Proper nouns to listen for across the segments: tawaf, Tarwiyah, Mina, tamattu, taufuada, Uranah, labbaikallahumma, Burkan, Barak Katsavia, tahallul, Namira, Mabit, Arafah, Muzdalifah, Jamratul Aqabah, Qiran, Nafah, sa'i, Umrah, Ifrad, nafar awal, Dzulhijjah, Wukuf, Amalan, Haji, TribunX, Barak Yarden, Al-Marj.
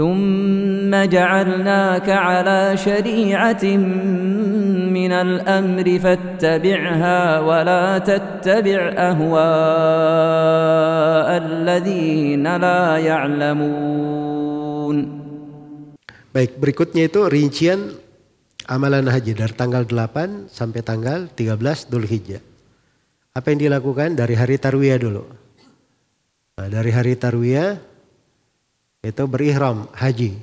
ثم جعلناك على شريعة من الأمر فاتبعها ولا تتبع أهواء الذين لا يعلمون. Baik, berikutnya itu rincian amalan haji dari tanggal 8 sampai tanggal 13 Dzulhijjah. Apa yang dilakukan dari hari Tarwiyah dulu. Nah, dari hari Tarwiyah itu berihram haji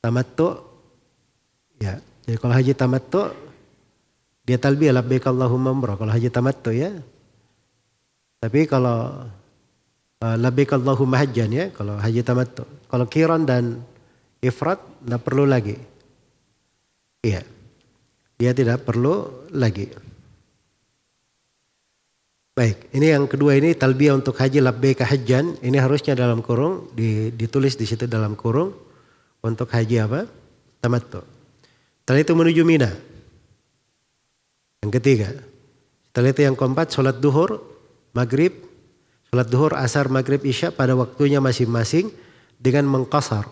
tamattu ya. Jadi kalau haji tamattu dia talbiyah labbaikallahumma umrah kalau haji tamattu ya. Tapi kalau labbaikallahumma hajjan ya kalau haji tamattu. Kalau Qiran dan Ifrad tidak perlu lagi. Iya. Dia tidak perlu lagi. Baik, ini yang kedua ini talbiyah untuk haji labbaik hajjan. Ini harusnya dalam kurung ditulis di situ dalam kurung untuk haji apa? Tamattu. Setelah itu menuju Mina. Yang ketiga. Setelah itu yang keempat salat duhur, maghrib, salat duhur, asar, maghrib, isya pada waktunya masing-masing dengan mengqasar.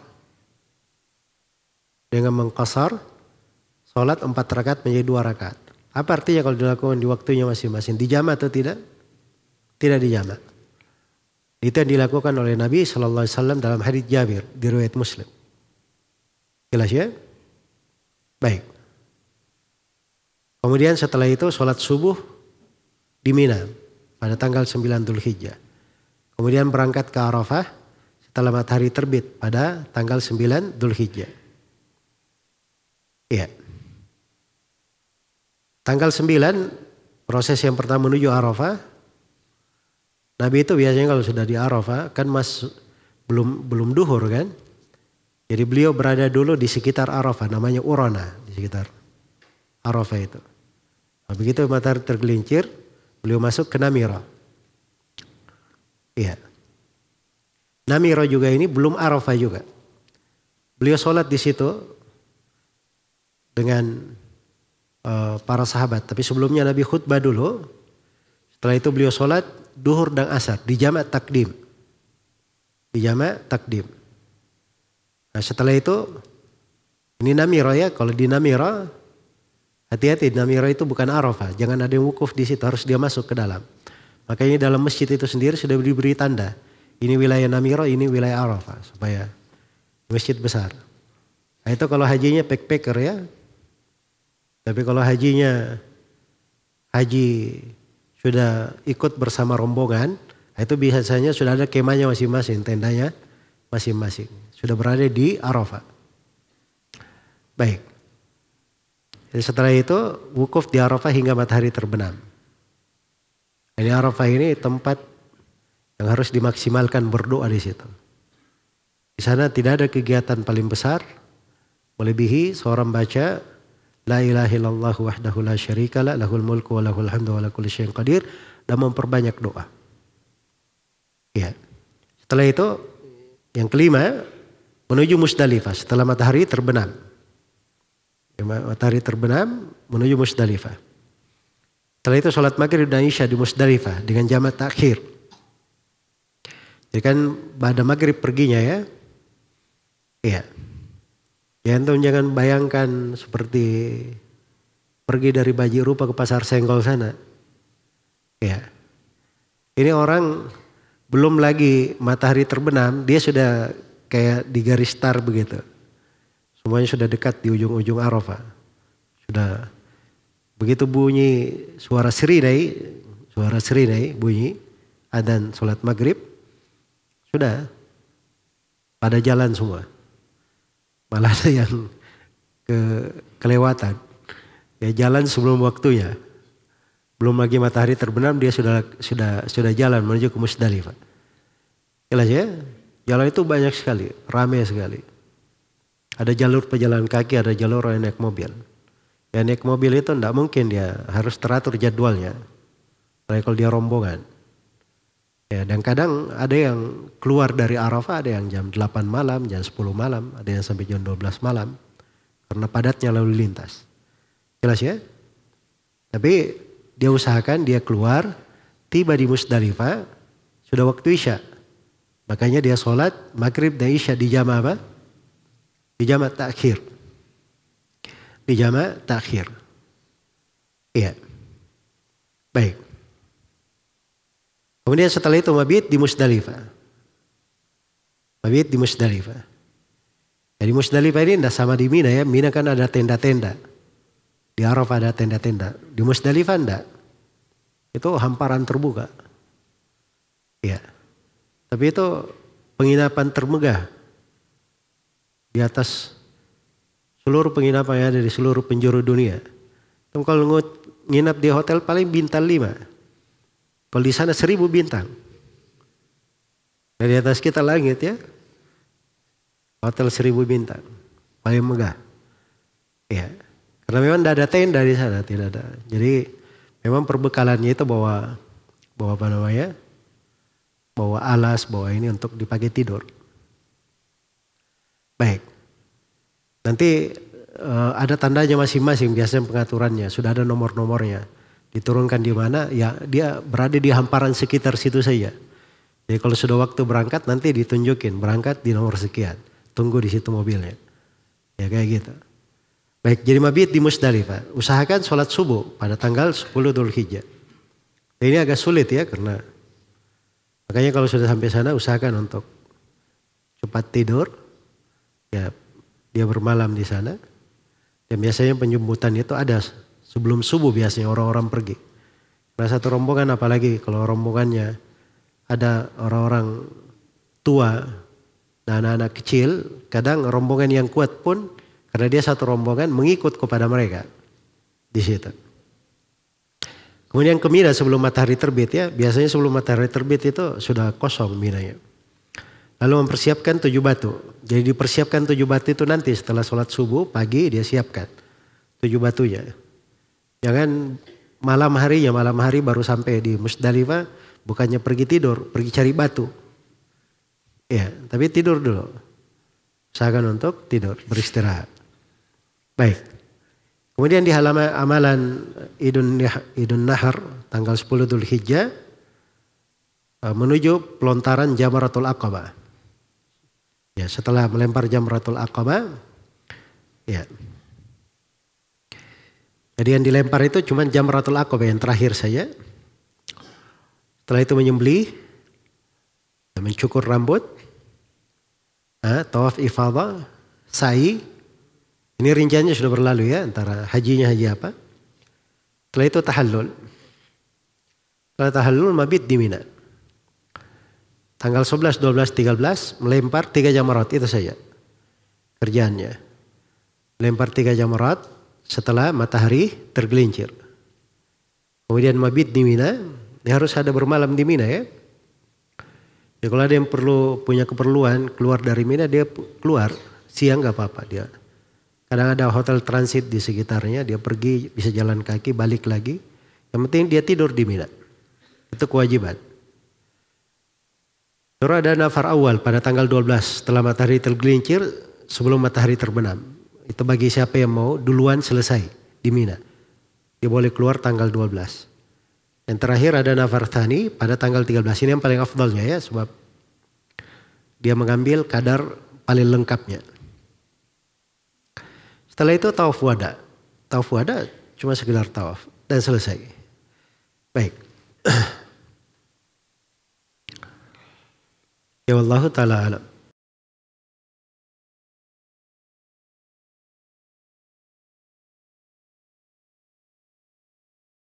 Dengan mengqasar, sholat 4 rakaat menjadi 2 rakaat. Apa artinya kalau dilakukan di waktunya masing-masing? Dijama atau tidak? Tidak dijama. Itu yang dilakukan oleh Nabi SAW dalam hadits Jabir di riwayat Muslim. Jelas ya? Baik. Kemudian setelah itu sholat subuh di Mina pada tanggal 9 Dzulhijjah. Kemudian berangkat ke Arafah setelah matahari terbit pada tanggal 9 Dzulhijjah. Iya. Tanggal 9 proses yang pertama menuju Arafah. Nabi itu biasanya kalau sudah di Arafah kan belum duhur kan. Jadi beliau berada dulu di sekitar Arafah namanya Uranah di sekitar Arafah itu. Nah, begitu matahari tergelincir beliau masuk ke Namira. Iya. Namira juga ini belum Arafah juga. Beliau sholat di situ dengan para sahabat. Tapi sebelumnya Nabi khutbah dulu. Setelah itu beliau sholat duhur dan asar. Di jamak takdim. Di jamak takdim. Nah setelah itu. Ini Namira ya. Kalau di Namira. Hati-hati Namira itu bukan Arafah. Jangan ada yang wukuf di situ. Harus dia masuk ke dalam. Makanya dalam masjid itu sendiri sudah diberi tanda. Ini wilayah Namira. Ini wilayah Arafah. Supaya masjid besar. Nah, itu kalau hajinya backpacker ya. Tapi kalau hajinya haji sudah ikut bersama rombongan. Itu biasanya sudah ada kemahnya masing-masing. Tendanya masing-masing. Sudah berada di Arafah. Baik. Jadi setelah itu wukuf di Arafah hingga matahari terbenam. Ini Arafah ini tempat yang harus dimaksimalkan berdoa di situ. Di sana tidak ada kegiatan paling besar. Melebihi seorang baca la ilaha illallah wahdahu la syarikalah lahul mulku wa lahul hamdu wa la kulli syai'in qadir dan memperbanyak doa. Ya. Setelah itu yang kelima menuju Muzdalifah setelah matahari terbenam. Matahari terbenam menuju Muzdalifah. Setelah itu salat maghrib dan isya di Muzdalifah dengan jamak takhir. Jadi kan pada maghrib perginya ya. Iya. Ya antum jangan bayangkan seperti pergi dari Baji Rupa ke pasar Senggol sana. Ya. Ini orang belum lagi matahari terbenam, dia sudah kayak di garis star begitu. Semuanya sudah dekat di ujung-ujung Arafah. Sudah begitu bunyi suara sirinai bunyi adzan salat maghrib sudah pada jalan semua. Malah ada yang kelewatan. Ya jalan sebelum waktunya. Belum lagi matahari terbenam dia sudah jalan menuju ke Muzdalifah. Jelas ya? Jalan itu banyak sekali, ramai sekali. Ada jalur pejalan kaki, ada jalur orang naik mobil. Yang naik mobil itu tidak mungkin dia harus teratur jadwalnya. Apalagi kalau dia rombongan. Ya, dan kadang ada yang keluar dari Arafah, ada yang jam 8 malam, jam 10 malam, ada yang sampai jam 12 malam. Karena padatnya lalu lintas. Jelas ya? Tapi dia usahakan dia keluar, tiba di Muzdalifah, sudah waktu isya. Makanya dia sholat maghrib dan isya di jama' apa? Di jama' takhir. Di jama' takhir. Iya. Baik. Kemudian setelah itu mabit di Muzdalifah. Mabit di Muzdalifah. Jadi Muzdalifah ini tidak sama di Mina ya. Mina kan ada tenda-tenda. Di Arafah ada tenda-tenda. Di Muzdalifah enggak. Itu hamparan terbuka. Iya. Tapi itu penginapan termegah di atas seluruh penginapan yang ada di seluruh penjuru dunia. Tapi kalau nginap di hotel paling bintang 5. Kalau di sana 1000 bintang. Dari atas kita langit ya. Hotel 1000 bintang. Paling megah. Ya. Karena memang tidak ada tenda di sana. Tidak ada. Jadi memang perbekalannya itu bawa apa namanya? Bawa alas, bawa ini untuk dipakai tidur. Baik. Nanti ada tandanya masing-masing biasanya pengaturannya. Sudah ada nomor-nomornya. Diturunkan di mana, ya dia berada di hamparan sekitar situ saja. Jadi kalau sudah waktu berangkat nanti ditunjukin. Berangkat di nomor sekian. Tunggu di situ mobilnya. Ya kayak gitu. Baik, jadi mabit di Muzdalifah. Usahakan sholat subuh pada tanggal 10 Dzulhijjah. Ini agak sulit ya karena... Makanya kalau sudah sampai sana usahakan untuk cepat tidur, ya dia bermalam di sana. Dan biasanya penjemputan itu ada sebelum subuh biasanya orang-orang pergi. Karena satu rombongan apalagi kalau rombongannya ada orang-orang tua dan anak-anak kecil, kadang rombongan yang kuat pun karena dia satu rombongan mengikut kepada mereka di situ. Kemudian ke Mina sebelum matahari terbit ya. Biasanya sebelum matahari terbit itu sudah kosong Mina ya. Lalu mempersiapkan 7 batu. Jadi dipersiapkan 7 batu itu nanti setelah sholat subuh pagi dia siapkan 7 batunya. Jangan malam hari ya, malam hari baru sampai di Muzdalifah. Bukannya pergi tidur, pergi cari batu. Ya, tapi tidur dulu. Usahakan untuk tidur, beristirahat. Baik. Kemudian di halaman Amalan Idun Nahar tanggal 10 Dzulhijjah menuju pelontaran Jamratul Aqabah. Ya, setelah melempar Jamratul Aqabah, ya. Jadi yang dilempar itu cuma Jamratul Aqabah yang terakhir saja. Setelah itu menyembelih, mencukur rambut, tawaf ifadah, sa'i. Ini rinciannya sudah berlalu ya, antara hajinya haji apa. Setelah itu tahallul. Setelah tahallul mabit di Mina. Tanggal 11, 12, 13 melempar 3 jamrat, itu saja kerjaannya. Melempar 3 jamrat setelah matahari tergelincir. Kemudian mabit di Mina, ini harus ada bermalam di Mina ya. Ya kalau ada yang perlu punya keperluan keluar dari Mina dia keluar, siang gak apa-apa dia. Kadang ada hotel transit di sekitarnya, dia pergi bisa jalan kaki, balik lagi. Yang penting dia tidur di Mina. Itu kewajiban. Terus ada nafar awal pada tanggal 12 setelah matahari tergelincir sebelum matahari terbenam. Itu bagi siapa yang mau duluan selesai di Mina. Dia boleh keluar tanggal 12. Yang terakhir ada Nafarthani pada tanggal 13. Ini yang paling afdalnya ya sebab dia mengambil kadar paling lengkapnya. Setelah itu taufuada. Taufuada cuma sekedar tawaf dan selesai. Baik. Ya wallahu ta'ala alam.